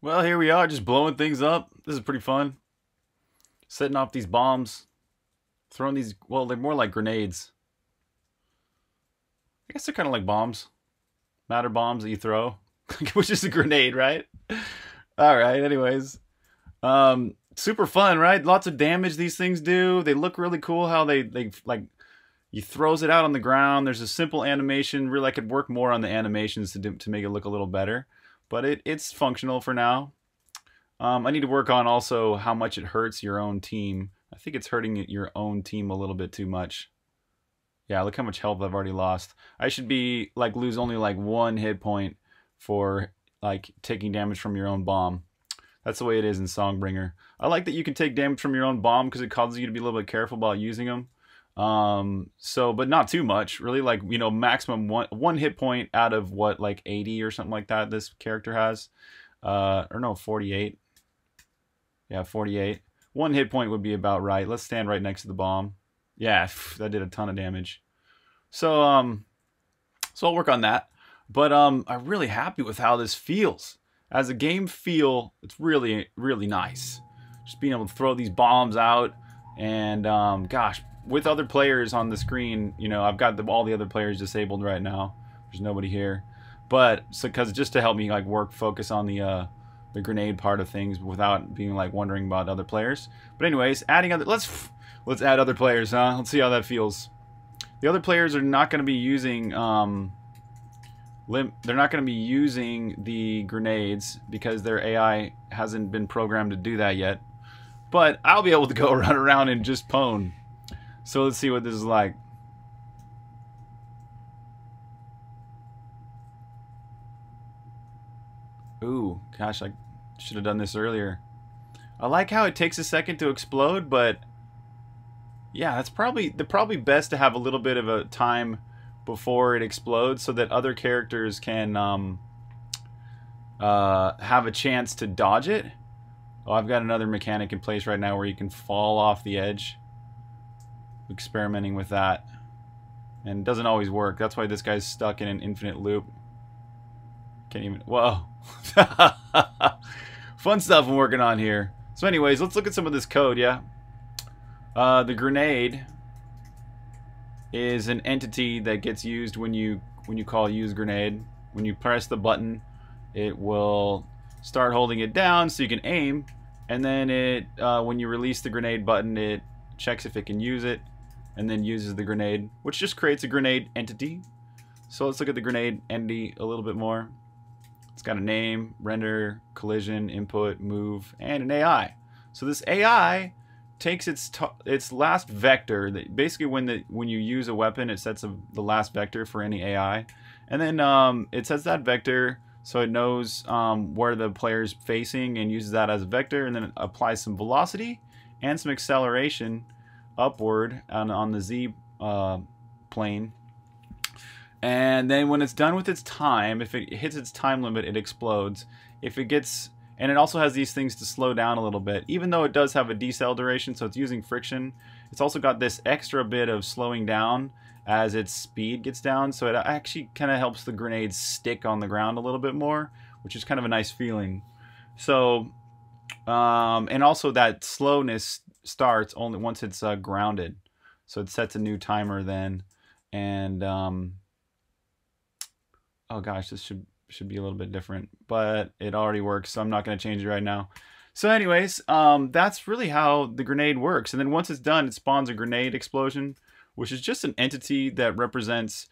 Well, here we are, just blowing things up. This is pretty fun. Setting off these bombs. Throwing these... Well, they're more like grenades. I guess they're kind of like bombs. Matter bombs that you throw. Which is a grenade, right? Alright, anyways. Super fun, right? Lots of damage these things do. They look really cool how they like... He throws it out on the ground. There's a simple animation. Really, I could work more on the animations to make it look a little better. But it's functional for now. I need to work on also how much it hurts your own team. I think it's hurting your own team a little bit too much. Yeah, look how much health I've already lost. I should be like lose only like one hit point for like taking damage from your own bomb. That's the way it is in Songbringer. I like that you can take damage from your own bomb because it causes you to be a little bit careful about using them. But not too much, really, like, you know, maximum one hit point out of what, like 80 or something like that this character has, or no, 48. Yeah, 48. One hit point would be about right. Let's stand right next to the bomb. Yeah, that did a ton of damage. So, I'll work on that, but, I'm really happy with how this feels. As a game feel, it's really, really nice. Just being able to throw these bombs out and, gosh, with other players on the screen, you know, I've got all the other players disabled right now. There's nobody here, but so because just to help me like focus on the grenade part of things without being like wondering about other players. But anyways, adding other let's add other players, huh? Let's see how that feels. The other players are not going to be using they're not going to be using the grenades because their AI hasn't been programmed to do that yet. But I'll be able to go run around and just pwn. So let's see what this is like. Ooh, gosh, I should have done this earlier. I like how it takes a second to explode, but yeah, that's probably best to have a little bit of a time before it explodes so that other characters can have a chance to dodge it. Oh, I've got another mechanic in place right now where you can fall off the edge. Experimenting with that, and it doesn't always work. That's why this guy's stuck in an infinite loop. Can't even. Whoa. Fun stuff I'm working on here. So anyways, let's look at some of this code. Yeah, the grenade is an entity that gets used when you call use grenade. When you press the button, it will start holding it down so you can aim, and then it when you release the grenade button, it checks if it can use it, and then uses the grenade, which just creates a grenade entity. So let's look at the grenade entity a little bit more. It's got a name, render, collision, input, move, and an AI. So this AI takes its last vector. That basically, when you use a weapon, it sets the last vector for any AI, and then it sets that vector so it knows where the player's facing and uses that as a vector, and then it applies some velocity and some acceleration upward on the Z plane. And then when it's done with its time, if it hits its time limit, it explodes. If it gets, and it also has these things to slow down a little bit, even though it does have a decel duration, so it's using friction. It's also got this extra bit of slowing down as its speed gets down, so it actually kind of helps the grenades stick on the ground a little bit more, which is kind of a nice feeling. So and also that slowness starts only once it's grounded, so it sets a new timer then. And oh gosh, this should be a little bit different, but it already works, so I'm not going to change it right now. So anyways, that's really how the grenade works. And then once it's done, it spawns a grenade explosion, which is just an entity that represents,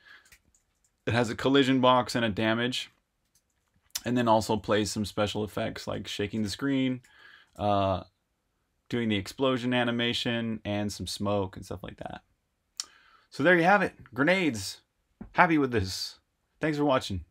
it has a collision box and a damage, and then also plays some special effects like shaking the screen, doing the explosion animation, and some smoke and stuff like that. So there you have it. Grenades. Happy with this. Thanks for watching.